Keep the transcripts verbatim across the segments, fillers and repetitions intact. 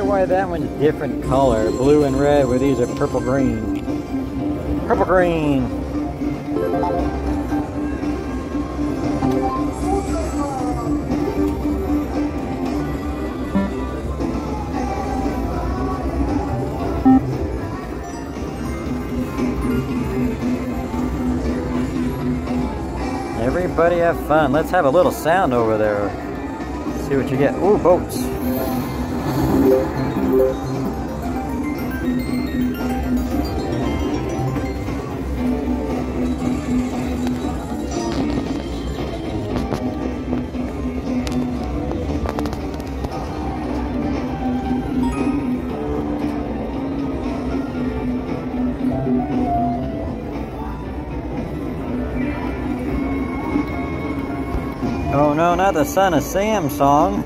wonder why that one's different color. Blue and red, where these are purple green. Purple green. Everybody have fun. Let's have a little sound over there. See what you get. Ooh, boats. Oh no, not the Son of Sam song.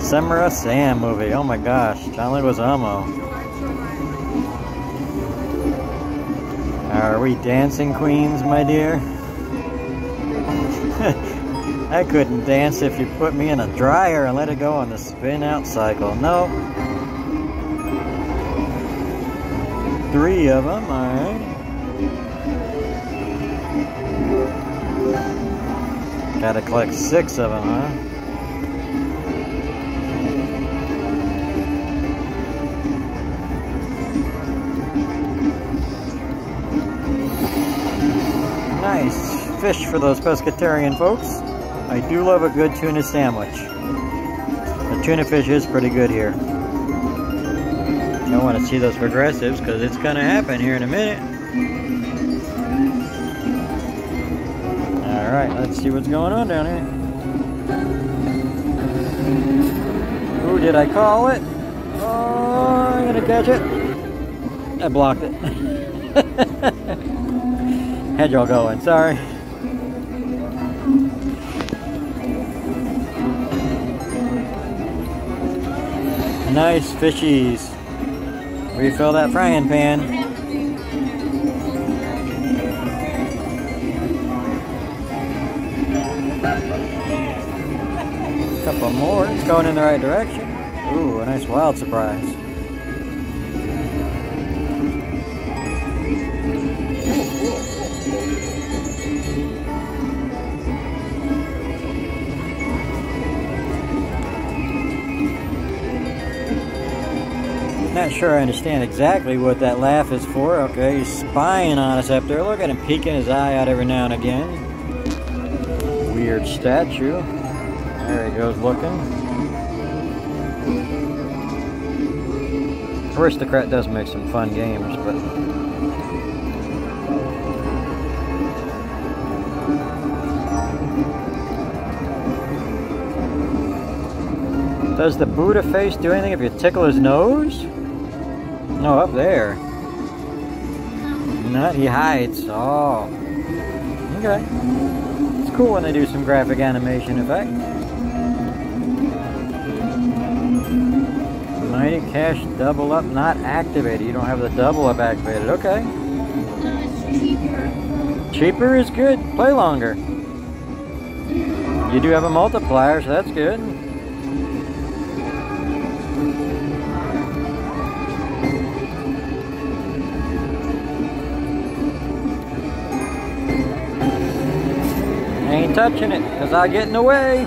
Summer of Sam movie. Oh my gosh, John Leguizamo. Are we dancing queens, my dear? I couldn't dance if you put me in a dryer and let it go on the spin-out cycle. No. Three of them, alright. Gotta collect six of them, huh? Nice fish for those pescatarian folks. I do love a good tuna sandwich. The tuna fish is pretty good here. I want to see those progressives because it's gonna happen here in a minute. All right, let's see what's going on down here. Who did I call it? Oh, I'm gonna catch it. I blocked it. Had y'all going, sorry. Nice fishies. Refill that frying pan. A couple more, it's going in the right direction. Ooh, a nice wild surprise. Not sure I understand exactly what that laugh is for. Okay, he's spying on us up there. Look at him peeking his eye out every now and again. Weird statue. There he goes looking. Aristocrat does make some fun games, but... Does the Buddha face do anything if you tickle his nose? No, up there. Not, he hides. Oh. Okay. It's cool when they do some graphic animation effect. Mighty Cash double up not activated. You don't have the double up activated. Okay. No, it's cheaper. Cheaper is good. Play longer. You do have a multiplier, so that's good. Ain't touching it, because I get in the way.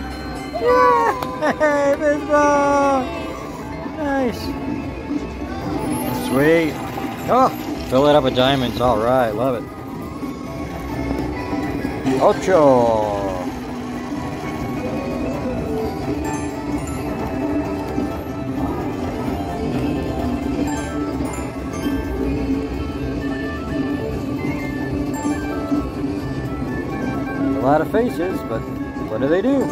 Yeah! Hey, baseball! Nice. Sweet. Oh, fill it up with diamonds. All right, love it. Ocho. A lot of faces, but what do they do?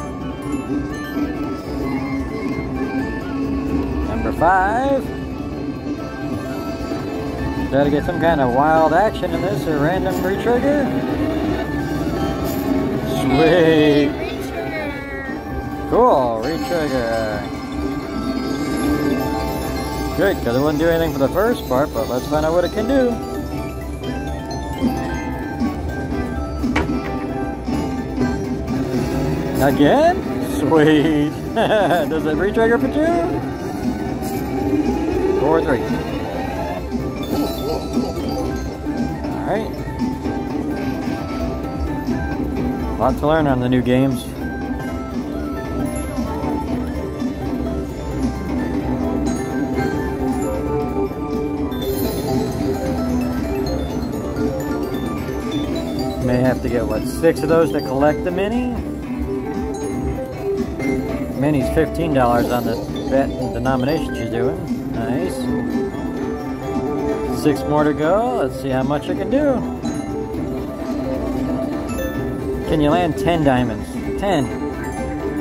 Number five. Gotta get some kind of wild action in this, a random retrigger. Sweet. Hey, cool, retrigger. Good, because it wouldn't do anything for the first part, but let's find out what it can do. Again? Sweet. Does it re-trigger for two? Four or three. Alright. Lots to learn on the new games. May have to get, what, six of those to collect the mini? Mini's fifteen dollars on the bet denomination she's doing. Nice. Six more to go. Let's see how much I can do. Can you land ten diamonds? Ten.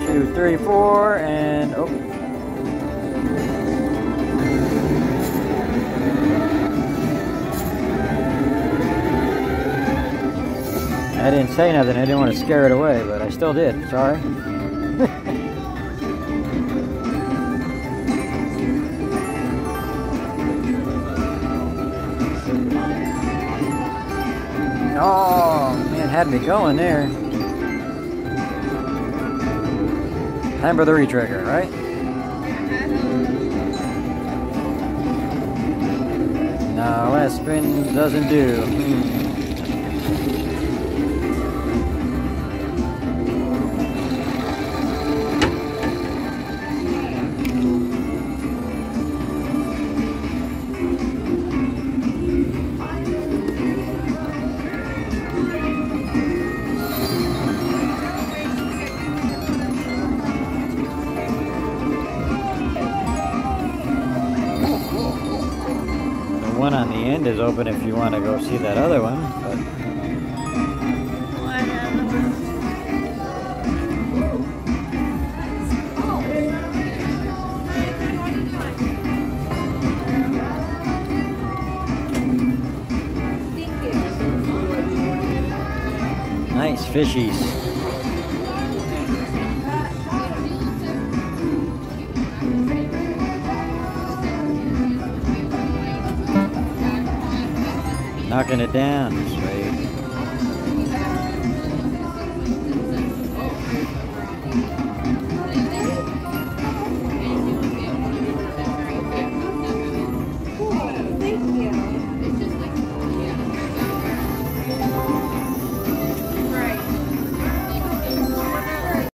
Two, three, four, and... oh. I didn't say nothing. I didn't want to scare it away, but I still did. Sorry. Oh, man, had me going there. Time for the re-trigger, right? No, last spin doesn't do. Hmm. One on the end is open if you want to go see that other one. But... nice fishies. Knocking it down.